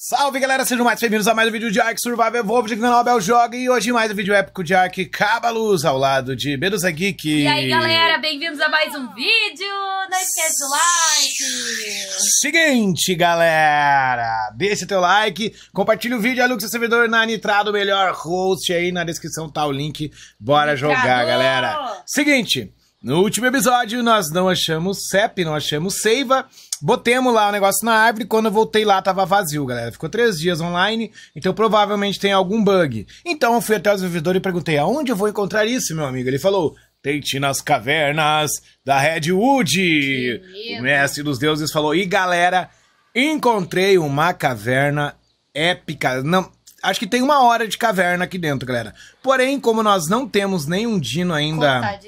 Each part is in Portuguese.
Salve galera, sejam mais bem-vindos a mais um vídeo de Ark Survival Evolved do canal Abel Joga. E hoje mais um vídeo épico de Ark Caballus ao lado de Medusa Geek. E aí galera, bem-vindos a mais um vídeo, não esquece do like. Seguinte galera, deixa teu like, compartilha o vídeo, aluga seu servidor na Nitrado, melhor host aí na descrição, tá o link, bora Nitrado. Jogar galera. Seguinte, no último episódio nós não achamos CEP, não achamos seiva. Botemos lá o negócio na árvore, quando eu voltei lá tava vazio, galera. Ficou 3 dias online, então provavelmente tem algum bug. Então eu fui até o desenvolvedor e perguntei, aonde eu vou encontrar isso, meu amigo? Ele falou, tente nas cavernas da Redwood. O mestre dos deuses falou, e galera, encontrei uma caverna épica. Não, acho que tem 1 hora de caverna aqui dentro, galera. Porém, como nós não temos nenhum dino ainda...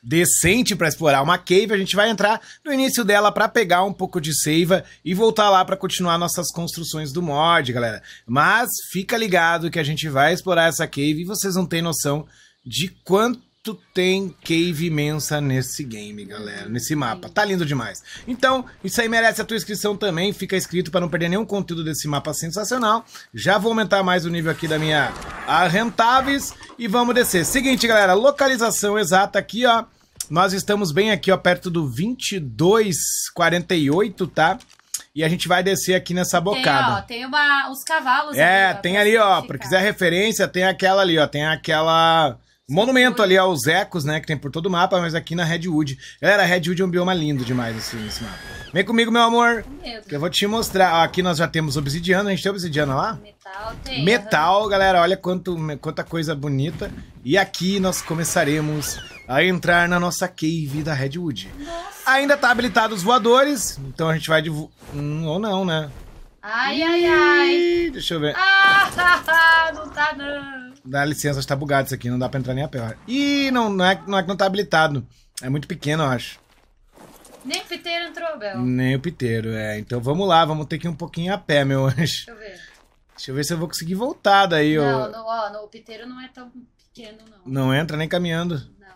decente para explorar uma cave, a gente vai entrar no início dela para pegar um pouco de seiva e voltar lá para continuar nossas construções do mod, galera. Mas fica ligado que a gente vai explorar essa cave e vocês não têm noção de quanto tem cave imensa nesse game, galera, nesse mapa. Tá lindo demais. Então, isso aí merece a tua inscrição também. Fica inscrito para não perder nenhum conteúdo desse mapa sensacional. Já vou aumentar mais o nível aqui da minha Argentavis e vamos descer. Seguinte, galera, localização exata aqui, ó. Nós estamos bem aqui, ó, perto do 2248, tá? E a gente vai descer aqui nessa bocada. Tem, ó, tem os cavalos ali. Ó, tem ali, ó, pra quiser referência, tem aquela ali, ó, tem aquela... monumento ali aos ecos, né, que tem por todo o mapa, mas aqui na Redwood. Galera, a Redwood é um bioma lindo demais nesse mapa. Vem comigo, meu amor, que eu vou te mostrar. Ó, aqui nós já temos obsidiana, a gente tem obsidiana lá? Metal tem. Metal, galera, olha quanta coisa bonita. E aqui nós começaremos a entrar na nossa cave da Redwood. Nossa. Ainda tá habilitado os voadores, então a gente vai de... ou não, né? Ai, ai, ai. Deixa eu ver. Ah, não tá não. Dá licença, está bugado isso aqui, não dá pra entrar nem a pé. Ih, não é que não tá habilitado. É muito pequeno, eu acho. Nem o piteiro entrou, Bel. Nem o piteiro, é. Então vamos lá, vamos ter que ir um pouquinho a pé, meu anjo. Deixa eu ver. Deixa eu ver se eu vou conseguir voltar daí. Não, o piteiro não é tão pequeno, não. Não entra nem caminhando. Não.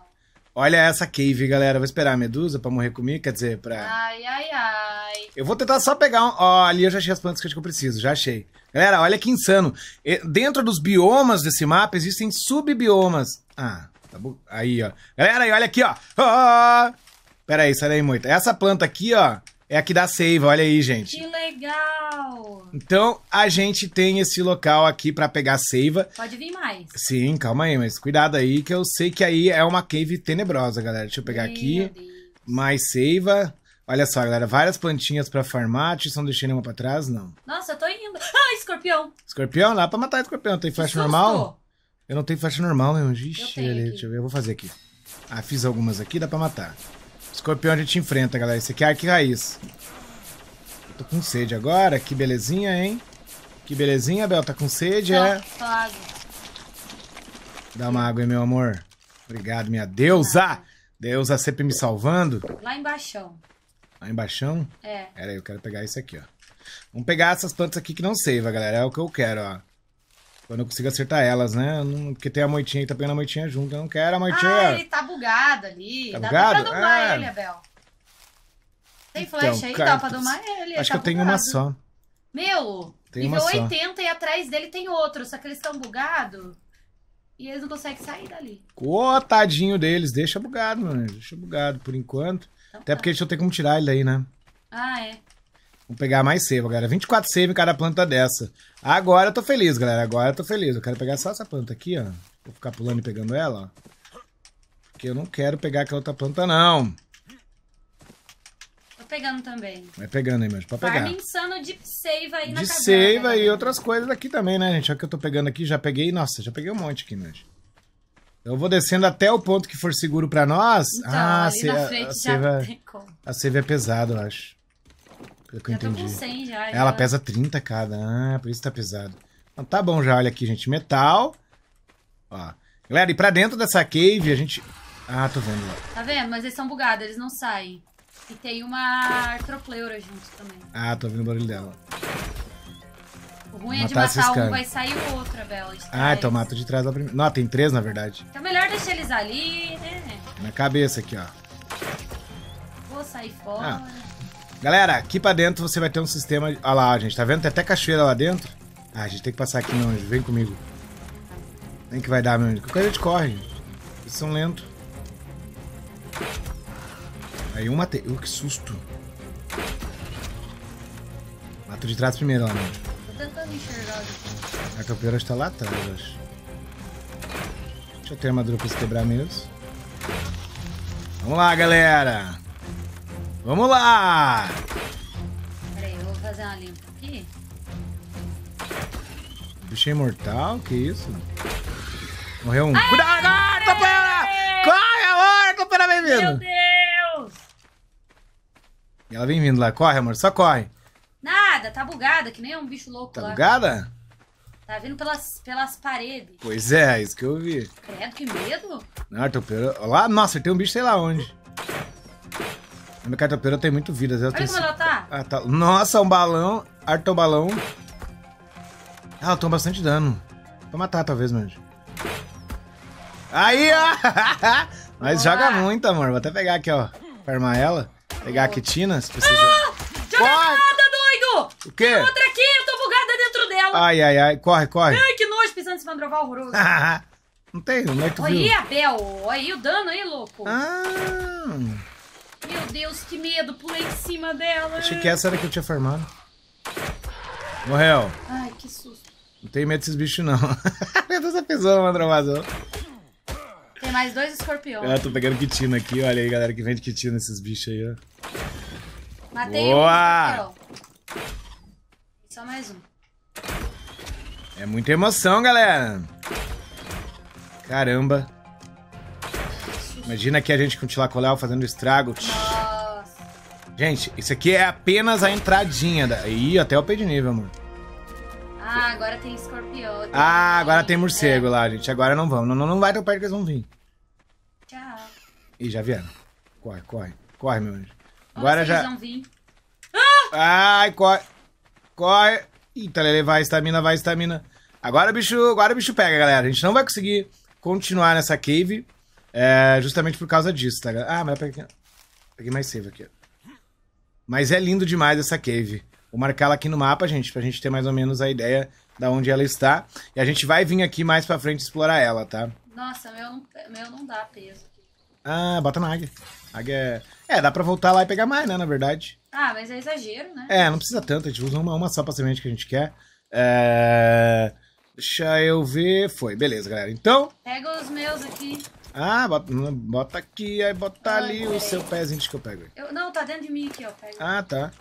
Olha essa cave, galera. Vou esperar a Medusa pra morrer comigo, quer dizer, pra... Ai, ai, ai. Eu vou tentar só pegar um... Ó, ali eu já achei as plantas que eu preciso, já achei. Galera, olha que insano. Dentro dos biomas desse mapa, existem subbiomas. Ah, tá bom. Aí, ó. Galera, olha aqui, ó. Oh! Pera aí, sai daí, moita. Essa planta aqui, ó, é a que dá seiva, olha aí, gente. Que legal! Então, a gente tem esse local aqui pra pegar seiva. Pode vir mais. Sim, calma aí, mas cuidado aí, que eu sei que aí é uma cave tenebrosa, galera. Deixa eu pegar aqui. Mais seiva. Olha só, galera, várias plantinhas pra farmar. Vocês não deixei nenhuma pra trás, não. Nossa, eu tô indo. Ah, escorpião! Escorpião? Lá pra matar escorpião. Tem flecha normal? Eu não tenho flecha normal, meu. Ixi, deixa eu ver, eu vou fazer aqui. Ah, fiz algumas aqui, dá pra matar. Escorpião a gente enfrenta, galera. Esse aqui é Ark Raiz. Eu tô com sede agora. Que belezinha, hein? Que belezinha, Bel. Tá com sede, é? Dá uma água aí, meu amor. Obrigado, minha deusa. Deusa sempre me salvando. Lá embaixo. Lá embaixo? É. Pera aí, eu quero pegar isso aqui, ó. Vamos pegar essas plantas aqui que não seiva, galera. É o que eu quero, ó. Quando eu consigo acertar elas, né? Porque tem a moitinha aí, tá pegando a moitinha junto. Eu não quero a moitinha. Ah, ele tá bugado ali. Tá bugado? Dá pra domar ele, Abel. Tem então, flecha aí? Dá pra domar ele. Acho que eu tenho uma só. Meu, nível 80 e atrás dele tem outro. Só que eles estão bugados e eles não conseguem sair dali. Ô, tadinho deles. Deixa bugado, mano. Deixa bugado por enquanto. Então, até porque deixa eu ter como tirar ele daí, né? Ah, é. Vou pegar mais seiva, galera. 24 seiva em cada planta dessa. Agora eu tô feliz, galera. Agora eu tô feliz. Eu quero pegar só essa planta aqui, ó. Vou ficar pulando e pegando ela, ó. Porque eu não quero pegar aquela outra planta, não. Tô pegando também. Vai pegando aí, meu. Pode pegar. Farm insano de seiva aí na caverna. De seiva e outras coisas aqui também, né, gente? Olha o que eu tô pegando aqui. Já peguei. Nossa, já peguei um monte aqui, meu. Eu vou descendo até o ponto que for seguro pra nós. Então, ah, a seiva é pesada, eu acho. Que eu entendi. Tô com 100 já, ela pesa 30 cada. Ah, por isso tá pesado. Então tá bom já, olha aqui, gente. Metal. Ó. Galera, e pra dentro dessa cave a gente... Ah, tô vendo lá. Tá vendo? Mas eles são bugados, eles não saem. E tem uma artropleura junto também. Ah, tô vendo o barulho dela. O ruim é de matar um, vai sair o outro, Abel. Ah, então mata de trás da primeira. Não, tem 3 na verdade. Então melhor deixar eles ali, né? Na cabeça aqui, ó. Vou sair fora. Ah. Galera, aqui pra dentro você vai ter um sistema... Olha lá, gente, tá vendo? Tem até cachoeira lá dentro. Ah, a gente tem que passar aqui, meu anjo. Vem comigo. Vem que vai dar, meu anjo. Qualquer coisa a gente corre, gente. Eles são lentos. Aí eu matei. Que susto. Mato de trás primeiro lá, meu anjo. Tô tentando enxergar. A campeira está lá atrás, eu acho. Deixa eu ter armadura pra se quebrar mesmo. Vamos lá, galera. Vamos lá! Peraí, eu vou fazer uma limpa aqui. Bicho é imortal? Que isso? Morreu um. Aê! Cuidado! Aê! Companheira! Corre, amor! Companheira, bem-vindo! Meu Deus! E ela vem vindo lá. Corre, amor. Só corre. Nada. Tá bugada, que nem um bicho louco lá. Tá bugada? Tá vindo pelas paredes. Pois é, isso que eu vi. Credo, que medo. Não, topeira... Olha lá. Nossa, tem um bicho sei lá onde. A minha cartopeira tem muito vida. Olha como ela tá. Ah, tá. Nossa, um balão. Arton balão. Ah, ela toma bastante dano. Vou matar, talvez, meu anjo. Aí, ó. Mas joga muito, amor. Vou até pegar aqui, ó. Pra armar ela. Pegar a quitina, se precisar. Ah, joga nada, doido! O quê? Tem outra aqui, eu tô bugada dentro dela. Ai, ai, ai. Corre, corre. Ai, que nojo, pisando esse mandroval horroroso. Não tem, não é que tu viu. Olha aí, Abel. Olha aí o dano, hein, louco. Ah... Meu Deus, que medo! Pulei em cima dela! Achei que essa era que eu tinha farmado. Morreu! Ai, que susto! Não tenho medo desses bichos, não. Meu Deus, essa pessoa não mandou vazão. Tem mais dois escorpiões. Eu tô pegando quitina aqui, olha aí, galera, que vende quitina esses bichos aí, ó. Matei. Boa! Um. Só mais um. É muita emoção, galera! Caramba! Imagina aqui a gente com o Tilacoleu fazendo estrago. Nossa. Gente, isso aqui é apenas a entradinha. Ih, até o pé de nível, amor. Ah, agora tem escorpião. Tem agora tem morcego lá, gente. Agora não vamos. Não, não, não vai tão perto que eles vão vir. Tchau. Ih, já vieram. Corre, corre. Corre, meu anjo. Agora nossa, já... Eles vão vir. Ah! Ai, corre. Corre. Eita, Lele, vai, estamina, vai, estamina. Agora o bicho pega, galera. A gente não vai conseguir continuar nessa cave... É, justamente por causa disso, tá, galera? Ah, mas eu peguei mais save aqui, ó. Mas é lindo demais essa cave. Vou marcar ela aqui no mapa, gente, pra gente ter mais ou menos a ideia da onde ela está. E a gente vai vir aqui mais pra frente explorar ela, tá? Nossa, meu não dá peso aqui. Ah, bota na águia. Águia é... dá pra voltar lá e pegar mais, né, na verdade. Ah, mas é exagero, né? É, não precisa tanto. A gente usa uma só pra semente que a gente quer. Deixa eu ver... Foi, beleza, galera. Então... Pega os meus aqui. Ah, bota aqui, aí bota ali o seu pezinho, deixa que eu pego. Não, tá dentro de mim aqui, ó. Pego. Ah, tá.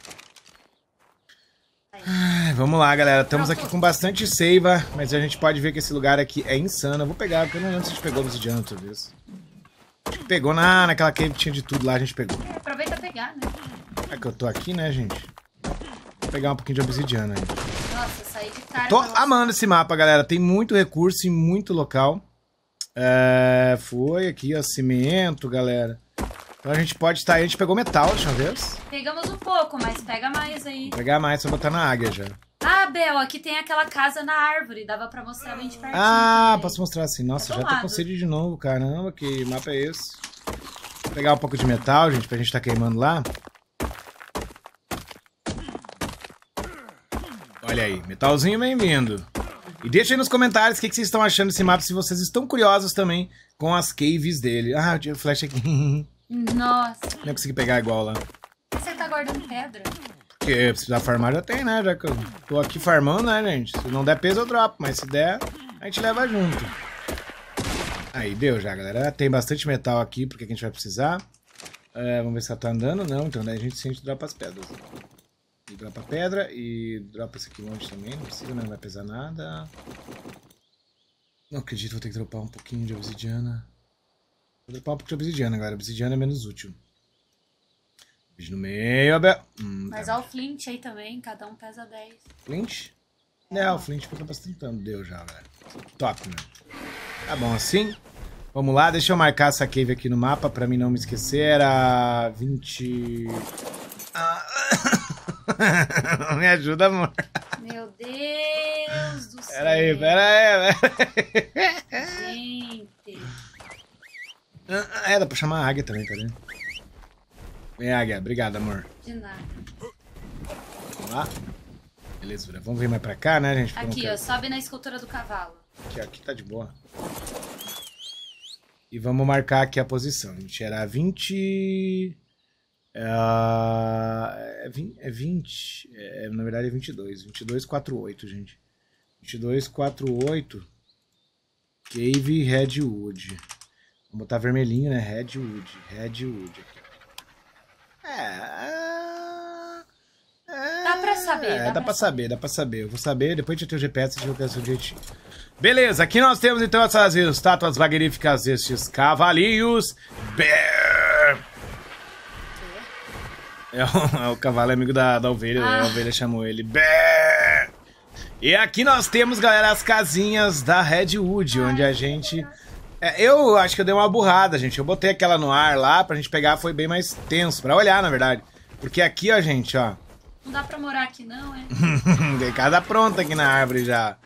Ai, vamos lá, galera. Estamos aqui com bastante seiva, mas a gente pode ver que esse lugar aqui é insano. Eu vou pegar, porque eu não lembro se a gente pegou obsidiana outra vez. Acho que pegou naquela cave que tinha de tudo lá, a gente pegou. É, aproveita pegar, né? É que eu tô aqui, né, gente? Vou pegar um pouquinho de obsidiana aí. Nossa, saí de cara. Tô amando esse mapa, galera. Tem muito recurso e muito local. É, foi aqui, ó, cimento, galera. Então a gente pode estar aí, a gente pegou metal, deixa eu ver. Pegamos um pouco, mas pega mais aí. Vou pegar mais, só botar na águia já. Ah, Bel, aqui tem aquela casa na árvore, dava pra mostrar bem de pertinho. Ah, também. Posso mostrar assim, nossa, já tô com sede de novo, caramba, que mapa é esse? Vou pegar um pouco de metal, gente, pra gente tá queimando lá. Olha aí, metalzinho bem-vindo. E deixa aí nos comentários o que vocês estão achando desse mapa, se vocês estão curiosos também com as caves dele. Ah, eu tinha flecha aqui. Nossa. Não consegui pegar igual lá. Você tá guardando pedra? Porque precisar farmar já tem, né? Já que eu tô aqui farmando, né, gente? Se não der peso, eu dropo. Mas se der, a gente leva junto. Aí, deu já, galera. Tem bastante metal aqui, porque a gente vai precisar. Vamos ver se ela tá andando. Não, então daí a gente dropa as pedras. E dropa a pedra e dropa esse aqui longe também, não precisa, né? Não vai pesar nada. Não acredito, vou ter que dropar um pouquinho de obsidiana. Vou dropar um pouquinho de obsidiana, galera. Obsidiana é menos útil. Beijo no meio, Abel. Mas tá. Ó, o flint aí também, cada um pesa 10. Flint? É, o flint tá bastante dano. Deu já, galera. Top, né? Tá bom assim. Vamos lá, deixa eu marcar essa cave aqui no mapa pra mim não me esquecer. Era 20... Me ajuda, amor. Meu Deus do céu. Pera aí. Gente. Dá pra chamar a águia também, tá vendo? Vem, águia. Obrigado, amor. De nada. lá. Beleza, vamos vir mais pra cá, né, gente? Porque aqui, ó, sobe na escultura do cavalo. Aqui, ó, aqui tá de boa. E vamos marcar aqui a posição. A gente era 20... na verdade é 22. 2248, gente. 2248. Cave Redwood. Vamos botar vermelhinho, né? Redwood. Redwood. Dá pra saber. Dá pra saber. Eu vou saber, depois de ter o GPS, eu vou ter o jeitinho. Beleza, aqui nós temos então essas estátuas magníficas destes cavalinhos. O cavalo é amigo da ovelha, a ovelha chamou ele. E aqui nós temos, galera, as casinhas da Redwood, onde a gente... eu acho que eu dei uma burrada, gente. Eu botei aquela no ar lá, pra gente pegar, foi bem mais tenso, pra olhar, na verdade. Porque aqui, ó, gente, ó... Não dá pra morar aqui não, é? Tem casa pronta aqui na árvore já.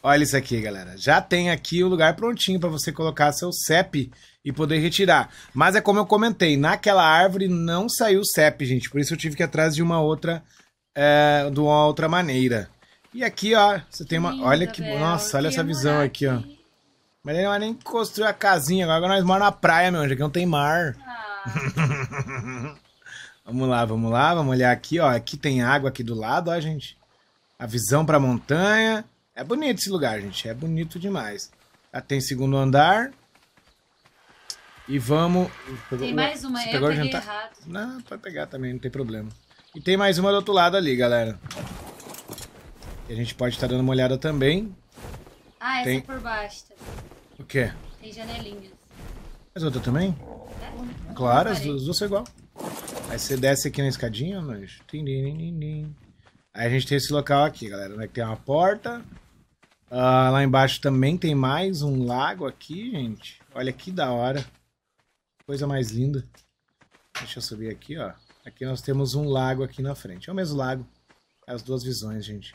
Olha isso aqui, galera. Já tem aqui o lugar prontinho pra você colocar seu CEP e poder retirar. Mas é como eu comentei, naquela árvore não saiu CEP, gente. Por isso eu tive que ir atrás de uma outra, maneira. E aqui, ó, você tem uma... Olha que... Nossa, olha essa visão aqui, ó. Mas ele nem construiu a casinha. Agora nós moramos na praia, meu. Já que não tem mar. Vamos lá, vamos lá. Vamos olhar aqui, ó. Aqui tem água aqui do lado, ó, gente. A visão pra montanha. É bonito esse lugar, gente. É bonito demais. Já tem segundo andar. E vamos... Tem mais uma aí, eu peguei errado. Não, pode pegar também, não tem problema. E tem mais uma do outro lado ali, galera. E a gente pode estar dando uma olhada também. Ah, essa tem... é por baixo. O quê? Tem janelinhas. As outras também? É. Claro, as duas são igual. Aí você desce aqui na escadinha, mas... Aí a gente tem esse local aqui, galera, né? Tem uma porta. Lá embaixo também tem mais um lago aqui, gente. Olha que da hora. Coisa mais linda. Deixa eu subir aqui, ó. Aqui nós temos um lago aqui na frente. É o mesmo lago. As duas visões, gente.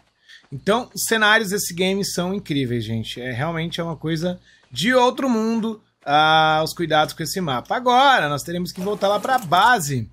Então, os cenários desse game são incríveis, gente. É, realmente é uma coisa de outro mundo, os cuidados com esse mapa. Agora, nós teremos que voltar lá pra base.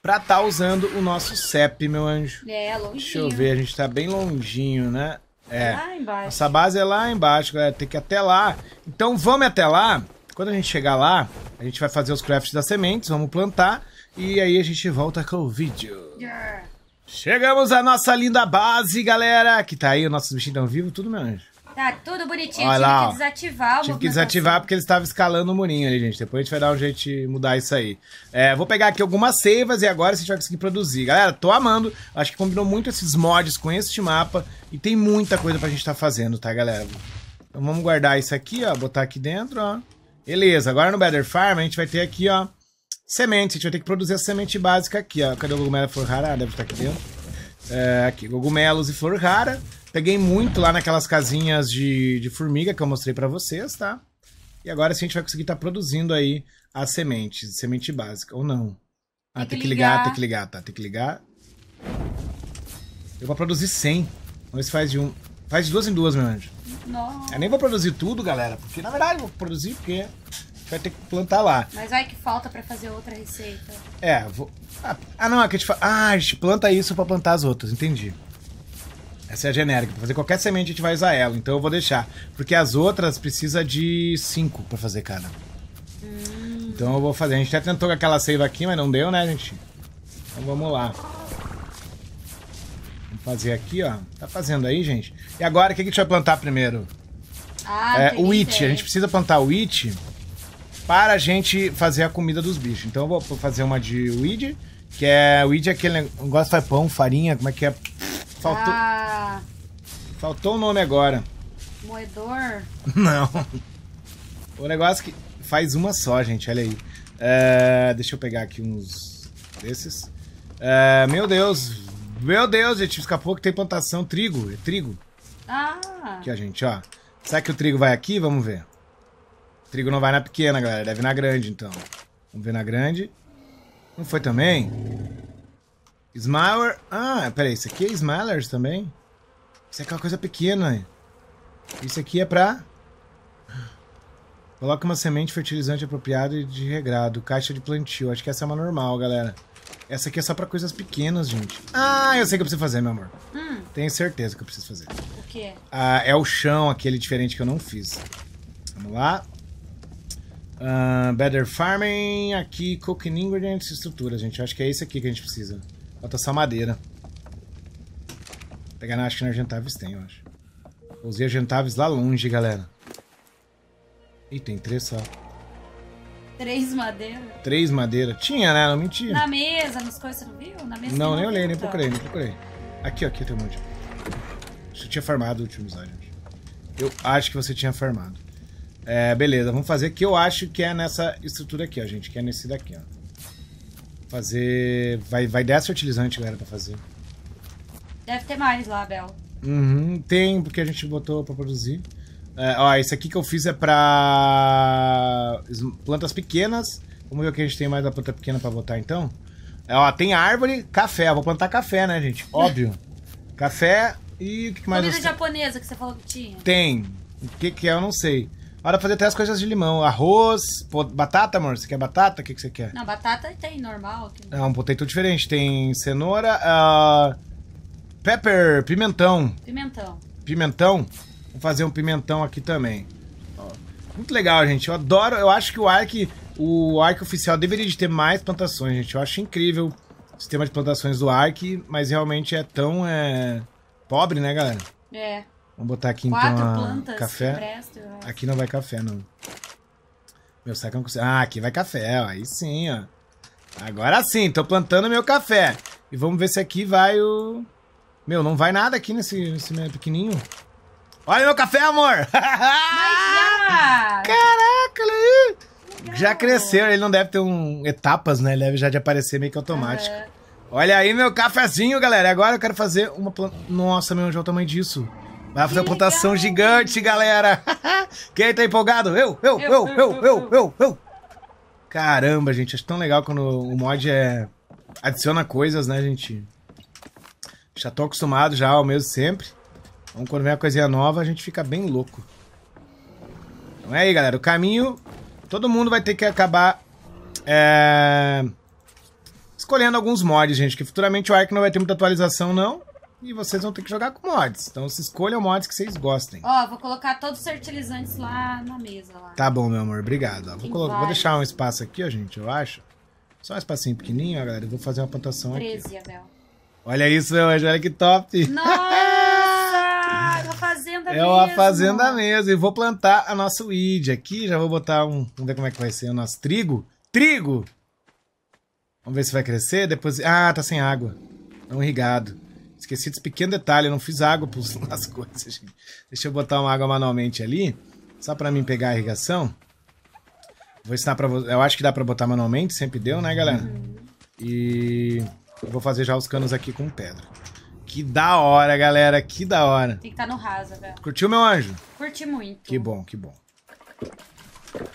Pra tá usando o nosso CEP, meu anjo. É, longinho. Deixa eu ver, a gente tá bem longinho, né? É, lá embaixo. Nossa base é lá embaixo, galera. Tem que ir até lá. Então vamos até lá. Quando a gente chegar lá, a gente vai fazer os crafts das sementes, vamos plantar. E aí a gente volta com o vídeo. Yeah. Chegamos à nossa linda base, galera. Que tá aí, os nossos bichinhos estão vivos, tudo, meu anjo. Tá tudo bonitinho, olha lá, tive que desativar. Tive que desativar porque ele estava escalando o murinho ali, gente. Depois a gente vai dar um jeito de mudar isso aí. É, vou pegar aqui algumas seivas e agora a gente vai conseguir produzir. Galera, tô amando. Acho que combinou muito esses mods com este mapa. E tem muita coisa pra gente estar fazendo, tá, galera? Então vamos guardar isso aqui, ó. Botar aqui dentro, ó. Beleza, agora no Better Farm a gente vai ter aqui, ó, sementes. A gente vai ter que produzir a semente básica aqui, ó. Cadê o cogumelo e flor rara? Ah, deve estar aqui dentro. É, aqui, cogumelos e flor rara. Peguei muito lá naquelas casinhas de formiga que eu mostrei pra vocês, tá? E agora sim a gente vai conseguir estar produzindo aí as sementes, semente básica, ou não. Ah, tem que ligar, tá? Tem que ligar. Eu vou produzir 100. Vamos ver se faz de um... Faz de duas em duas, meu anjo. Não. Eu nem vou produzir tudo, galera, porque na verdade eu vou produzir porque a gente vai ter que plantar lá. Mas vai que falta pra fazer outra receita. É, vou... Ah, não, aqui a gente fala... Ah, a gente planta isso pra plantar as outras, entendi. Essa é a genérica. Pra fazer qualquer semente a gente vai usar ela. Então eu vou deixar. Porque as outras precisa de 5 pra fazer cada. Então eu vou fazer. A gente até tentou aquela seiva aqui, mas não deu, né, gente? Então vamos lá. Vamos fazer aqui, ó. Tá fazendo aí, gente? E agora, o que a gente vai plantar primeiro? O wheat. A gente precisa plantar o wheat para a gente fazer a comida dos bichos. Então eu vou fazer uma de wheat, que é... Wheat é aquele negócio que faz pão, farinha, como é que é... Faltou... Faltou o nome agora. Moedor? Não. O negócio que faz uma só, gente. Olha aí. Deixa eu pegar aqui uns desses. Meu Deus. Meu Deus, gente. Escapou que tem plantação. Trigo. É trigo. Ah. Aqui, ó, gente. Ó. Será que o trigo vai aqui? Vamos ver. O trigo não vai na pequena, galera. Deve ir na grande, então. Vamos ver na grande. Não foi também? Smiler... Ah, peraí, isso aqui é Smilers também? Isso é aquela coisa pequena. Isso aqui é pra... Coloca uma semente fertilizante apropriada e de regrado. Caixa de plantio. Acho que essa é uma normal, galera. Essa aqui é só pra coisas pequenas, gente. Ah, eu sei o que eu preciso fazer, meu amor. Tenho certeza que eu preciso fazer. O quê? Ah, é o chão, aquele diferente que eu não fiz. Vamos lá. Better Farming. Aqui, Cooking Ingredients, estrutura, gente. Eu acho que é esse aqui que a gente precisa. Falta só madeira. Pegar na, acho que na Argentavis tem, eu acho. Usei Argentavis lá longe, galera. Ih, tem 3 só. 3 madeira? 3 madeira. Tinha, né? Não mentia. Na mesa, nas coisas, você não viu? Na mesa. Não, nem olhei, nem procurei, nem procurei. Aqui, ó, aqui tem um monte. Você tinha farmado o último slide, gente. Eu acho que você tinha farmado. É, beleza, vamos fazer que eu acho que é nessa estrutura aqui, ó, gente. Que é nesse daqui, ó. Fazer... Vai 10 fertilizantes, galera, pra fazer. Deve ter mais lá, Abel. Uhum, tem, porque a gente botou pra produzir. É, ó, esse aqui que eu fiz é pra plantas pequenas. Vamos ver o que a gente tem mais da planta pequena pra botar, então. É, ó, tem árvore, café. Eu vou plantar café, né, gente? Óbvio. Café e o que mais? Comida japonesa que você falou que tinha. Tem. O que que é, eu não sei. Hora pra fazer até as coisas de limão. Arroz, batata, amor? Você quer batata? O que que você quer? Não, batata tem normal. Tem... Não, botei tudo diferente. Tem cenoura, pepper, pimentão. Pimentão. Pimentão. Vou fazer um pimentão aqui também. Ó, muito legal, gente. Eu adoro. Eu acho que o Ark oficial deveria de ter mais plantações, gente. Eu acho incrível o sistema de plantações do Ark, mas realmente é tão pobre, né, galera? É. Vamos botar aqui 4 então plantas café. Presto, aqui não vai café, não. Meu saco não consigo. Ah, aqui vai café. Ó. Aí sim, ó. Agora sim, tô plantando meu café. E vamos ver se aqui vai o... Meu, não vai nada aqui nesse pequenininho. Olha meu café, amor! Caraca, olha aí! Já cresceu, ele não deve ter etapas, né? Ele deve já de aparecer meio que automático. Uhum. Olha aí meu cafezinho, galera! Agora eu quero fazer uma planta... Nossa, meu, já é o tamanho disso! Vai fazer uma plantação gigante, galera! Quem tá empolgado? Eu! Caramba, gente, acho tão legal quando o mod adiciona coisas, né, gente? Já tô acostumado já ao mesmo sempre. Então, quando vem uma coisinha nova, a gente fica bem louco. Então é aí, galera. O caminho... Todo mundo vai ter que acabar... escolhendo alguns mods, gente. Que futuramente o Ark não vai ter muita atualização, não. E vocês vão ter que jogar com mods. Então, se escolham mods que vocês gostem. Ó, vou colocar todos os fertilizantes lá na mesa. Lá. Tá bom, meu amor. Obrigado. Ó, vou deixar um espaço aqui, ó, gente. Eu acho. Só um espacinho pequenininho, ó, galera. Eu vou fazer uma plantação 13, aqui. 13, Abel. Olha isso, meu anjo. Olha que top. Nossa! É uma fazenda mesmo. E vou plantar a nossa weed aqui. Já vou botar um... Vamos ver como é que vai ser o nosso trigo. Trigo! Vamos ver se vai crescer. Depois... Ah, tá sem água. Não irrigado. Esqueci desse pequeno detalhe. Eu não fiz água para as coisas, gente. Deixa eu botar uma água manualmente ali. Só para mim pegar a irrigação. Vou ensinar para vocês. Eu acho que dá para botar manualmente. Sempre deu, né, galera? E... Eu vou fazer já os canos aqui com pedra. Que da hora, galera. Que da hora. Tem que estar no raso, velho. Curtiu, meu anjo? Curti muito. Que bom, que bom.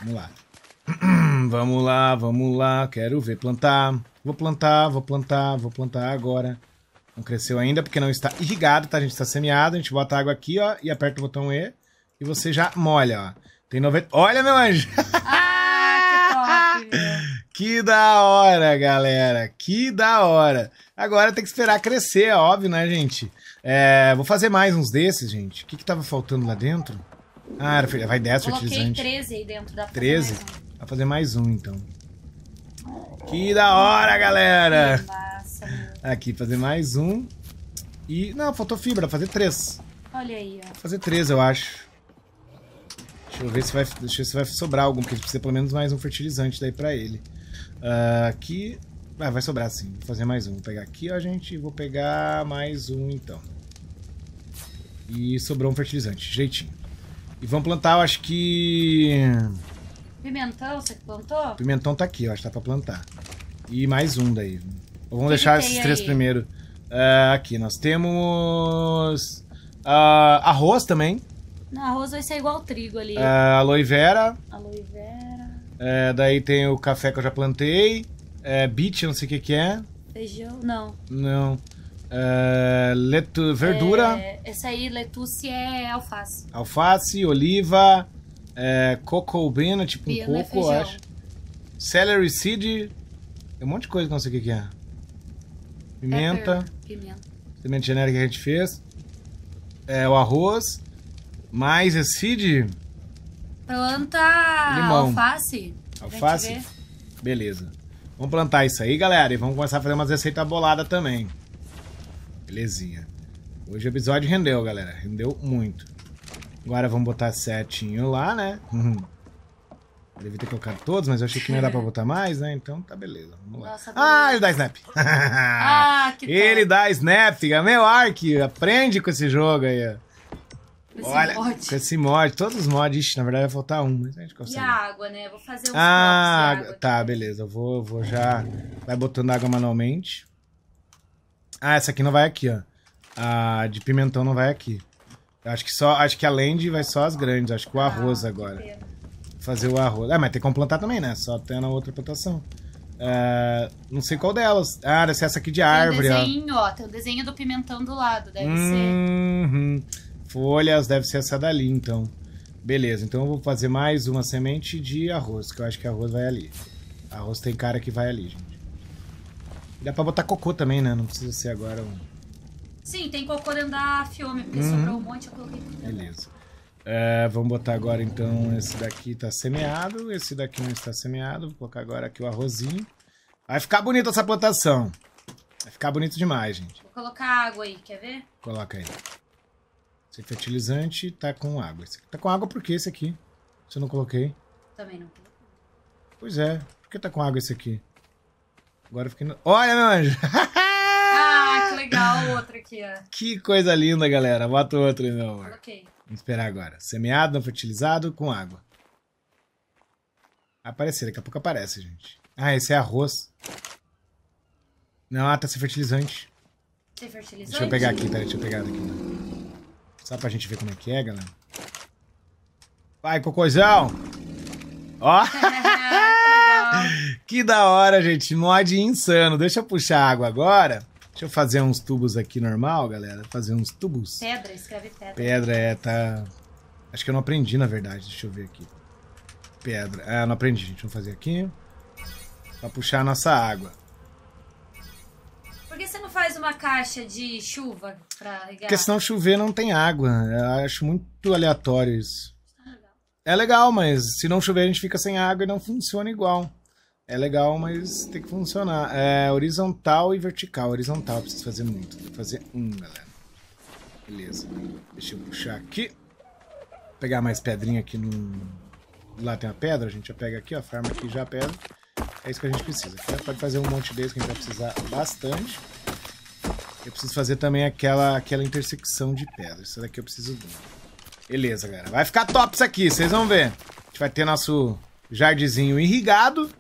Vamos lá. Vamos lá, vamos lá. Quero ver plantar. Vou plantar, vou plantar, vou plantar agora. Não cresceu ainda porque não está irrigado, tá? A gente está semeado. A gente bota água aqui, ó. E aperta o botão E. E você já molha, ó. Tem 90... Olha, meu anjo. Ah, que top, velho. Que da hora, galera. Que da hora. Agora tem que esperar crescer, óbvio, né, gente? É, vou fazer mais uns desses, gente. O que que tava faltando lá dentro? Ah, vai 10 fertilizantes. Coloquei 13 aí dentro. Dá pra 13? Fazer mais um. Vai fazer mais um, então. Que da hora, galera. Massa, aqui, fazer mais um. E... Não, faltou fibra. Fazer 3. Olha aí, ó. Vou fazer 3, eu acho. Deixa eu ver se vai, sobrar algum, porque a gente precisa pelo menos mais um fertilizante daí pra ele. Aqui... Ah, vai sobrar sim. Vou fazer mais um. Vou pegar aqui, ó, gente. Vou pegar mais um, então. E sobrou um fertilizante. Direitinho. E vamos plantar, eu acho que... Pimentão, você que plantou? Pimentão tá aqui, eu acho que tá pra plantar. E mais um daí. Vamos deixar esses 3 primeiro. Aqui, nós temos... arroz também. Não, arroz vai ser igual ao trigo ali. Aloe vera. Aloe vera. É, daí tem o café que eu já plantei. Beet, não sei o que que é. Feijão? Não. Não. Verdura. Essa aí, letuce, é alface. Alface, oliva, coco bean, tipo um coco, eu acho. Celery seed. Tem um monte de coisa que não sei o que que é. pimenta. Pimenta genérica que a gente fez. É, o arroz. Mais esse feed. Planta limão. Alface. Alface? Beleza. Vamos plantar isso aí, galera. E vamos começar a fazer umas receitas boladas também. Belezinha. Hoje o episódio rendeu, galera. Rendeu muito. Agora vamos botar certinho lá, né? Devia ter colocado todos, mas eu achei que não ia dar pra botar mais, né? Então tá beleza. Vamos lá. Nossa, ele dá snap. Ah, que ele dá snap. Meu Ark, aprende com esse jogo aí. Olha, com esse mod, todos os mods. Ixi, na verdade vai faltar um, mas a gente consegue. E a água, né? Eu vou fazer uns blocos de água. Tá, beleza. Eu vou já... Vai botando água manualmente. Ah, essa aqui não vai aqui, ó. A de pimentão não vai aqui. Acho que a land vai só as grandes. Acho que o arroz agora. Fazer o arroz. Ah, mas tem como plantar também, né? Só tem na outra plantação. Não sei qual delas. Ah, deve ser essa aqui de árvore, ó. Tem um desenho, ó. Tem o desenho do pimentão do lado, deve ser. Folhas, deve ser essa dali, então. Beleza, então eu vou fazer mais uma semente de arroz, que eu acho que arroz vai ali. Arroz tem cara que vai ali, gente. Dá pra botar cocô também, né? Não precisa ser agora um... Sim, tem cocô dentro da fiome, porque sobrou um monte, eu coloquei aqui. Beleza. Vamos botar agora, então, esse daqui tá semeado, esse daqui não está semeado. Vou colocar agora aqui o arrozinho. Vai ficar bonita essa plantação. Vai ficar bonito demais, gente. Vou colocar água aí, quer ver? Coloca aí. Esse fertilizante tá com água. Esse aqui tá com água porque esse aqui. Se eu não coloquei. Também não coloquei. Pois é. Por que tá com água esse aqui? Agora eu fiquei... No... Olha, meu anjo! Ah, que legal o outro aqui, ó. Que coisa linda, galera. Bota o outro, meu amor. Coloquei. Vamos esperar agora. Semeado, não fertilizado, com água. Aparecer. Daqui a pouco aparece, gente. Ah, esse é arroz. Não, tá sem fertilizante. Sem fertilizante? Deixa eu pegar aqui, peraí. Deixa eu pegar daqui, né? Só pra gente ver como é que é, galera. Vai, cocôzão! Ó! Que da hora, gente. Mod insano. Deixa eu puxar a água agora. Deixa eu fazer uns tubos aqui normal, galera. Fazer uns tubos. Pedra, escreve pedra. Pedra, tá... Acho que eu não aprendi, na verdade. Deixa eu ver aqui. Pedra. Ah, não aprendi, gente. Vamos fazer aqui. Pra puxar a nossa água. Por que você não faz uma caixa de chuva pra ligar? Porque senão chover não tem água. Eu acho muito aleatório isso. É legal, mas se não chover a gente fica sem água e não funciona igual. É legal, mas tem que funcionar. É horizontal e vertical. Horizontal eu preciso fazer muito. Vou fazer um, galera. Beleza. Deixa eu puxar aqui. Vou pegar mais pedrinha aqui no... Lá tem uma pedra, a gente já pega aqui, ó. Farma aqui já a pedra. É isso que a gente precisa. Pode fazer um monte desse que a gente vai precisar bastante. Eu preciso fazer também aquela intersecção de pedra. Isso daqui eu preciso de. Beleza, galera. Vai ficar top isso aqui, vocês vão ver. A gente vai ter nosso jardizinho irrigado.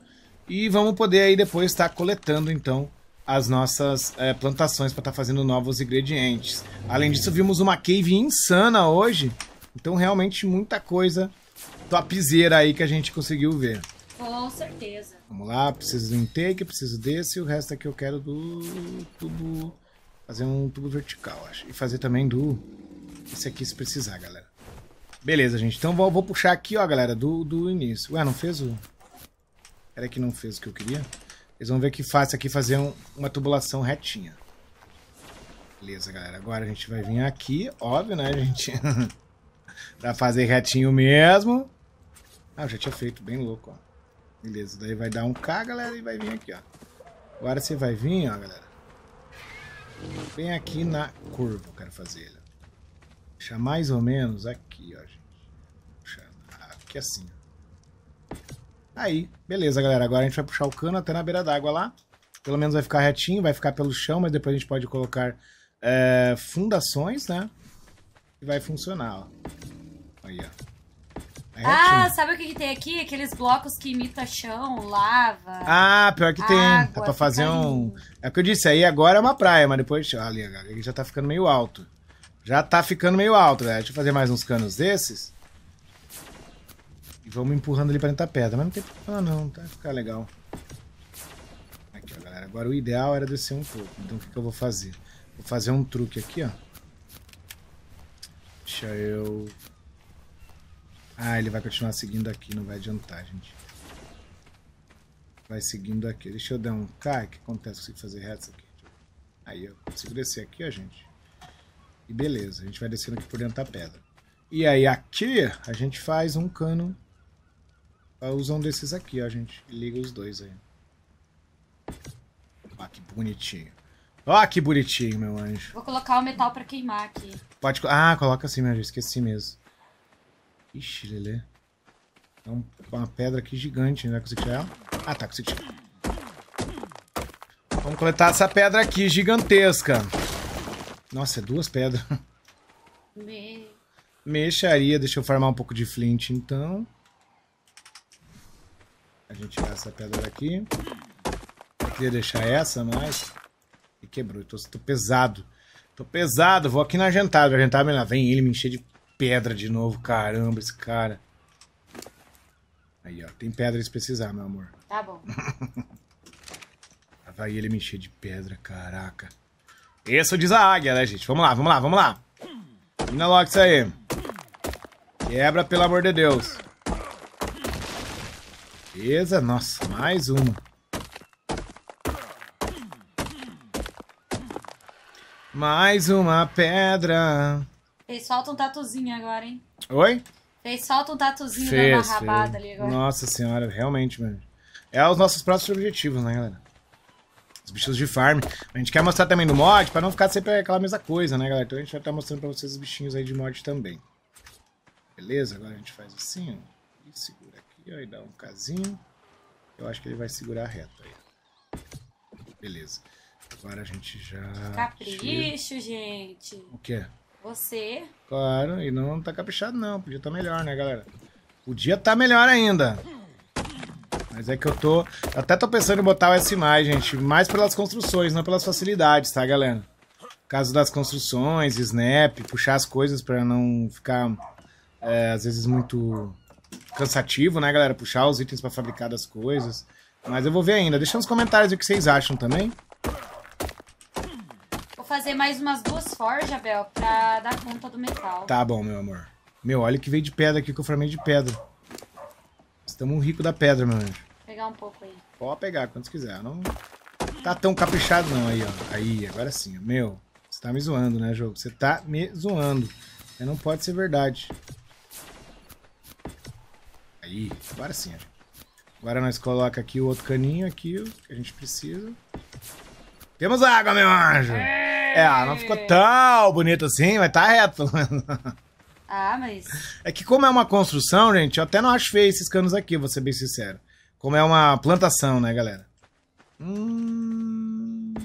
E vamos poder aí depois estar coletando, então, as nossas plantações para estar fazendo novos ingredientes. Além disso, vimos uma cave insana hoje. Então, realmente, muita coisa topzera aí que a gente conseguiu ver. Com certeza. Vamos lá, preciso do intake, preciso desse, e o resto aqui eu quero do tubo, fazer um tubo vertical, acho. E fazer também do, esse aqui se precisar, galera. Beleza, gente, então vou puxar aqui, ó, galera, do início. Ué, não fez o... Era que não fez o que eu queria? Eles vão ver que fácil aqui fazer uma tubulação retinha. Beleza, galera, agora a gente vai vir aqui, óbvio, né, gente? Pra fazer retinho mesmo. Ah, eu já tinha feito, bem louco, ó. Beleza, daí vai dar um K, galera, e vai vir aqui, ó. Agora você vai vir, ó, galera. Vem aqui na curva, eu quero fazer ele. Deixar mais ou menos aqui, ó, gente. Puxar aqui assim, ó. Aí, beleza, galera. Agora a gente vai puxar o cano até na beira d'água lá. Pelo menos vai ficar retinho, vai ficar pelo chão, mas depois a gente pode colocar fundações, né? E vai funcionar, ó. Aí, ó. É sabe o que tem aqui? Aqueles blocos que imitam chão, lava. Ah, pior que tem. Água, dá pra fazer um. É o que eu disse, aí agora é uma praia, mas depois. Olha, ele já tá ficando meio alto. Já tá ficando meio alto, né? Deixa eu fazer mais uns canos desses. E vamos empurrando ele pra dentro da pedra. Mas não tem problema, não. Vai ficar legal. Aqui, ó, galera. Agora o ideal era descer um pouco. Então o que eu vou fazer? Vou fazer um truque aqui, ó. Deixa eu. Ah, ele vai continuar seguindo aqui, não vai adiantar, gente. Vai seguindo aqui. Deixa eu dar um K, o que acontece se eu fazer reto aqui? Aí eu consigo descer aqui, ó, gente. E beleza, a gente vai descendo aqui por dentro da pedra. E aí aqui a gente faz um cano. Usa um desses aqui, ó, gente. E liga os dois aí. Ó, que bonitinho. Ó, que bonitinho, meu anjo. Vou colocar o metal pra queimar aqui. Pode... Ah, coloca assim, meu anjo. Esqueci mesmo. Ixi, lelê. É uma pedra aqui gigante. Não vai conseguir tirar ela? Ah, tá, consegui tirar. Vamos coletar essa pedra aqui, gigantesca. Nossa, é duas pedras. Mexaria. Deixa eu farmar um pouco de flint, então. A gente tirar essa pedra daqui. Eu queria deixar essa, mas... E quebrou. Tô pesado. Tô pesado. Vou aqui na Argentavis. Argentavis, lá vem ele me encher de pedra de novo. Caramba, esse cara. Aí, ó. Tem pedra se precisar, meu amor. Tá bom. Lá vai ele me encher de pedra. Caraca. Esse diz a águia, né, gente? Vamos lá, vamos lá, vamos lá. Termina logo isso aí. Quebra, pelo amor de Deus. Beleza, nossa, mais uma. Mais uma pedra. Fez falta um tatuzinho agora, hein? Oi? Fez falta um tatuzinho da rabada ali agora. Nossa senhora, realmente, mano. É os nossos próximos objetivos, né, galera? Os bichos de farm. A gente quer mostrar também do mod, pra não ficar sempre aquela mesma coisa, né, galera? Então a gente vai estar mostrando pra vocês os bichinhos aí de mod também. Beleza? Agora a gente faz assim, ó. E segura aqui. E dá um casinho. Eu acho que ele vai segurar reto aí. Beleza. Agora a gente já... Capricho, tira... gente. O quê? Você. Claro, e não tá caprichado não. Podia tá melhor, né, galera? Podia tá melhor ainda. Mas é que eu tô... Até tô pensando em botar o S+, gente. Mais pelas construções, não pelas facilidades, tá, galera? Caso das construções, snap, puxar as coisas pra não ficar, às vezes, muito... cansativo, né, galera? Puxar os itens pra fabricar das coisas. Mas eu vou ver ainda. Deixa nos comentários o que vocês acham também. Vou fazer mais umas duas forjas, Abel, pra dar conta do metal. Tá bom, meu amor. Meu, olha que veio de pedra aqui, que eu formei de pedra. Estamos ricos da pedra, meu anjo. Vou pegar um pouco aí. Pode pegar, quantos quiser. Não tá tão caprichado, não. Aí, ó. Aí, agora sim. Meu, você tá me zoando, né, jogo? Você tá me zoando. Não pode ser verdade. Aí, agora sim, gente. Agora nós coloca aqui o outro caninho aqui, o que a gente precisa. Temos água, meu anjo! É, não ficou tão bonito assim, mas tá reto. Ah, mas... É que como é uma construção, gente, eu até não acho feio esses canos aqui, vou ser bem sincero. Como é uma plantação, né, galera? Vamos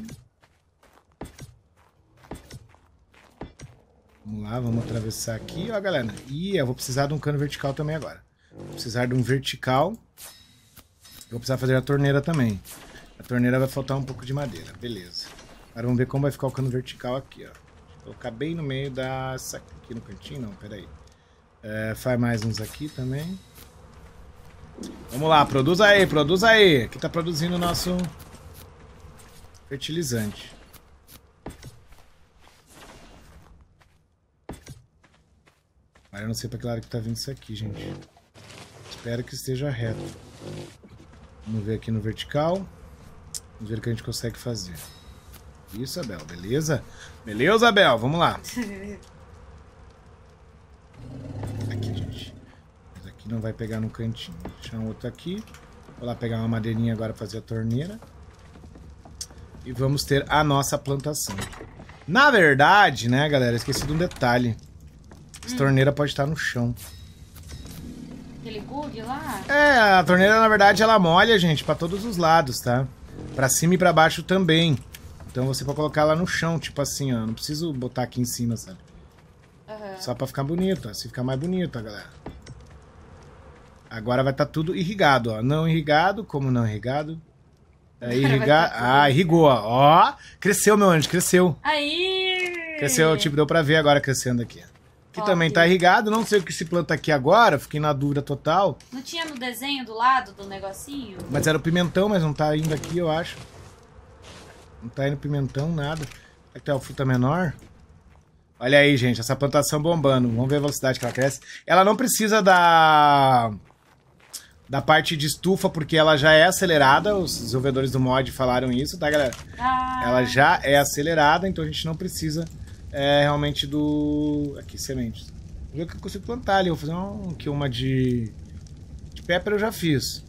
lá, vamos atravessar aqui, ó, galera. Ih, eu vou precisar de um cano vertical também agora. Vou precisar de um vertical. Eu vou precisar fazer a torneira também. A torneira vai faltar um pouco de madeira. Beleza. Agora vamos ver como vai ficar o cano vertical aqui, ó. Vou colocar bem no meio da... Aqui no cantinho? Não, peraí. É, faz mais uns aqui também. Vamos lá, produz aí, produz aí. Aqui tá produzindo o nosso fertilizante. Mas eu não sei pra que lado que tá vindo isso aqui, gente. Espero que esteja reto. Vamos ver aqui no vertical. Vamos ver o que a gente consegue fazer. Isso, Abel. Beleza? Beleza, Abel? Vamos lá. Aqui, gente. Mas aqui não vai pegar no cantinho. Vou deixar um outro aqui. Vou lá pegar uma madeirinha agora para fazer a torneira. E vamos ter a nossa plantação. Na verdade, né, galera? Esqueci de um detalhe. Essa torneira pode estar no chão. Aquele bug lá? É, a torneira, na verdade, ela molha, gente, pra todos os lados, tá? Pra cima e pra baixo também. Então você pode colocar ela no chão, tipo assim, ó. Não preciso botar aqui em cima, sabe? Uhum. Só pra ficar bonito, ó. Se ficar mais bonito, ó, galera. Agora vai estar tudo irrigado, ó. Não irrigado, como não irrigado? É irrigado. Ah, irrigou, ó. Ó, cresceu, meu anjo, cresceu. Aí! Cresceu, tipo, deu pra ver agora crescendo aqui, ó. Que também tá irrigado, não sei o que se planta aqui agora, fiquei na dúvida total. Não tinha no desenho do lado do negocinho? Mas era o pimentão, mas não tá indo aqui, eu acho. Não tá indo pimentão, nada. Será que tá o fruta menor? Olha aí, gente, essa plantação bombando. Vamos ver a velocidade que ela cresce. Ela não precisa da... da parte de estufa, porque ela já é acelerada. Os desenvolvedores do mod falaram isso, tá, galera? Ela já é acelerada, então a gente não precisa realmente do... Aqui, sementes. O que eu consigo plantar ali, eu vou fazer uma de pepper eu já fiz.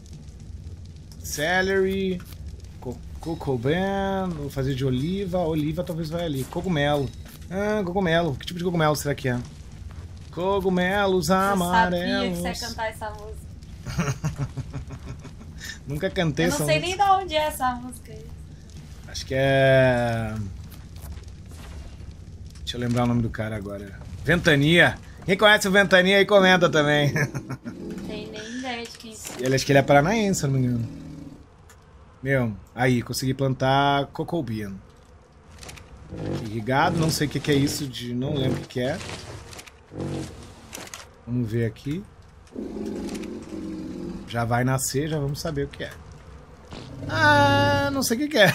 Celery, coco bean, vou fazer de oliva. Oliva talvez vai ali. Cogumelo. Ah, cogumelo. Que tipo de cogumelo será que é? Cogumelos amarelos. Eu sabia que você ia cantar essa música. Nunca cantei essa música. Eu não sei nem de onde é essa música. Acho que é... Deixa eu lembrar o nome do cara agora. Ventania. Quem conhece o Ventania aí comenta também. Não tem nem ideia de quem é. Ele, acho que ele é paranaense, se não me engano. Meu, aí, consegui plantar cocobean. Irrigado, não sei o que é isso, não lembro o que é. Vamos ver aqui. Já vai nascer, já vamos saber o que é. Ah, não sei o que é.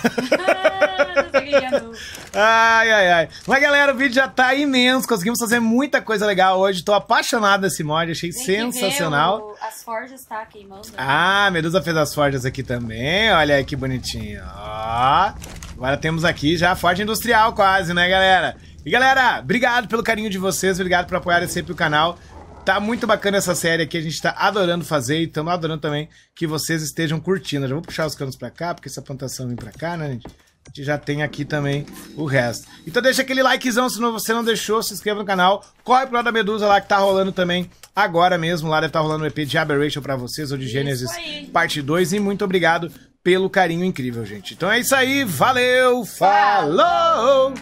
Ai, ai, ai. Mas galera, o vídeo já tá imenso. Conseguimos fazer muita coisa legal hoje. Tô apaixonado desse mod, achei sensacional. As forjas tá queimando. Né? Ah, a Medusa fez as forjas aqui também. Olha aí que bonitinho. Ó, agora temos aqui já a forja industrial quase, né, galera? E galera, obrigado pelo carinho de vocês. Obrigado por apoiarem sempre o canal. Tá muito bacana essa série aqui, a gente tá adorando fazer e estamos adorando também que vocês estejam curtindo. Eu já vou puxar os canos pra cá, porque essa plantação vem pra cá, né, gente? A gente já tem aqui também o resto. Então deixa aquele likezão, se você não deixou, se inscreva no canal. Corre pro lado da Medusa lá que tá rolando também agora mesmo. Lá deve estar rolando o EP de Aberration pra vocês, ou de Genesis parte 2. E muito obrigado pelo carinho incrível, gente. Então é isso aí, valeu, falou!